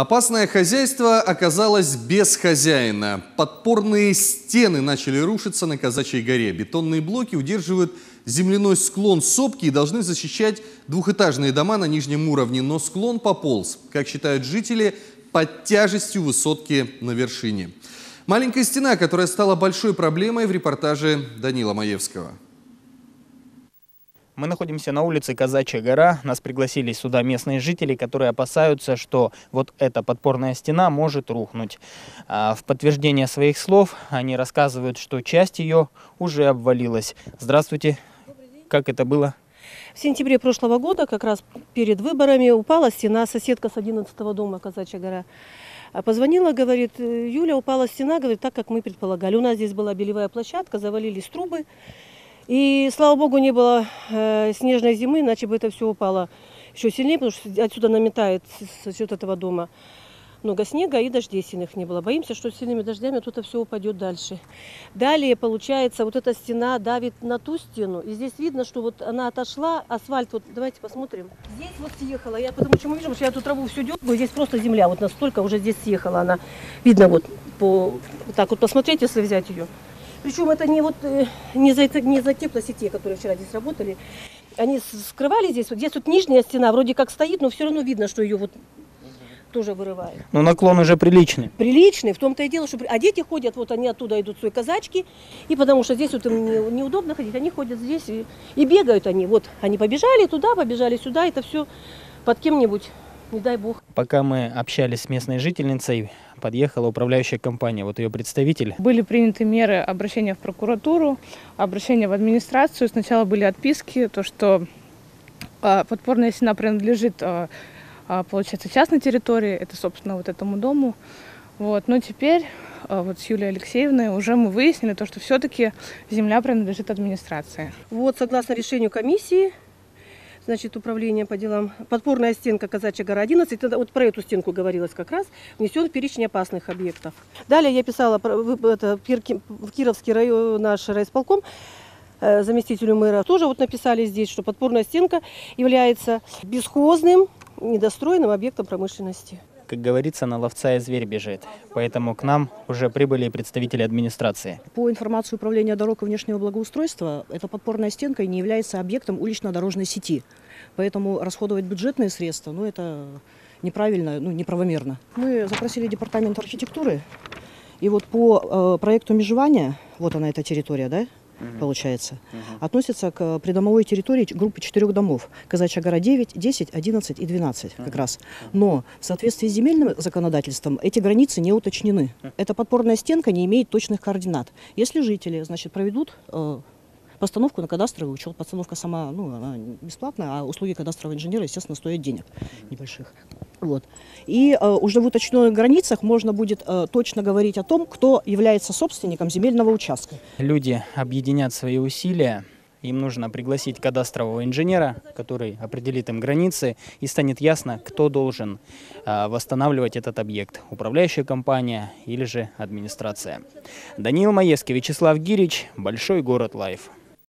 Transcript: Опасное хозяйство оказалось без хозяина. Подпорные стены начали рушиться на Казачьей горе. Бетонные блоки удерживают земляной склон сопки и должны защищать двухэтажные дома на нижнем уровне. Но склон пополз, как считают жители, под тяжестью высотки на вершине. Маленькая стена, которая стала большой проблемой в репортаже Данила Маевского. Мы находимся на улице Казачья гора. Нас пригласили сюда местные жители, которые опасаются, что вот эта подпорная стена может рухнуть. В подтверждение своих слов они рассказывают, что часть ее уже обвалилась. Здравствуйте. Как это было? В сентябре прошлого года, как раз перед выборами, упала стена, соседка с 11-го дома Казачья гора. Позвонила, говорит: Юля, упала стена, говорит, так, как мы предполагали. У нас здесь была бельевая площадка, завалились трубы. И, слава богу, не было снежной зимы, иначе бы это все упало еще сильнее, потому что отсюда наметает за счет этого дома много снега и дождей сильных не было. Боимся, что с сильными дождями тут все упадет дальше. Далее, получается, вот эта стена давит на ту стену. И здесь видно, что вот она отошла, асфальт, вот давайте посмотрим. Здесь вот съехала, я потому что мы видим, что я тут траву всю дергаю, здесь просто земля, вот настолько уже здесь съехала она. Видно вот, вот так вот посмотреть, если взять ее. Причем это не за теплосетей, которые вчера здесь работали. Они скрывали здесь. Вот здесь вот нижняя стена вроде как стоит, но все равно видно, что ее вот тоже вырывает. Но наклон уже приличный. Приличный, в том-то и дело, что... А дети ходят, вот они оттуда идут, свои казачки. И потому что здесь вот им неудобно ходить, они ходят здесь и бегают они. Вот они побежали туда, побежали сюда, это все под кем-нибудь. Не дай бог. Пока мы общались с местной жительницей, подъехала управляющая компания, вот ее представитель. Были приняты меры обращения в прокуратуру, обращения в администрацию. Сначала были отписки, то что подпорная стена принадлежит, получается, частной территории, это, собственно, вот этому дому. Вот. Но теперь вот с Юлией Алексеевной уже мы выяснили, то, что все-таки земля принадлежит администрации. Вот, согласно решению комиссии, значит, управление по делам. Подпорная стенка Казачья гора 11, вот про эту стенку говорилось как раз, внесен в перечень опасных объектов. Далее я писала в Кировский район, наш райисполком, заместителю мэра, тоже вот написали здесь, что подпорная стенка является бесхозным, недостроенным объектом промышленности. Как говорится, на ловца и зверь бежит. Поэтому к нам уже прибыли представители администрации. По информации Управления дорог и внешнего благоустройства, эта подпорная стенка не является объектом улично-дорожной сети. Поэтому расходовать бюджетные средства, ну, это неправильно, ну, неправомерно. Мы запросили департамент архитектуры. И вот по проекту межевания, вот она эта территория, да, получается, относится к придомовой территории группы 4 домов. Казачья гора 9, 10, 11 и 12 как раз. Но в соответствии с земельным законодательством эти границы не уточнены. Эта подпорная стенка не имеет точных координат. Если жители, значит, проведут постановку на кадастровый учет, постановка сама, ну, она бесплатная, а услуги кадастрового инженера, естественно, стоят денег небольших. Вот. И уже в уточненных границах можно будет точно говорить о том, кто является собственником земельного участка. Люди объединят свои усилия. Им нужно пригласить кадастрового инженера, который определит им границы, и станет ясно, кто должен восстанавливать этот объект – управляющая компания или же администрация. Даниил Маевский, Вячеслав Гирич, Большой город Лайф.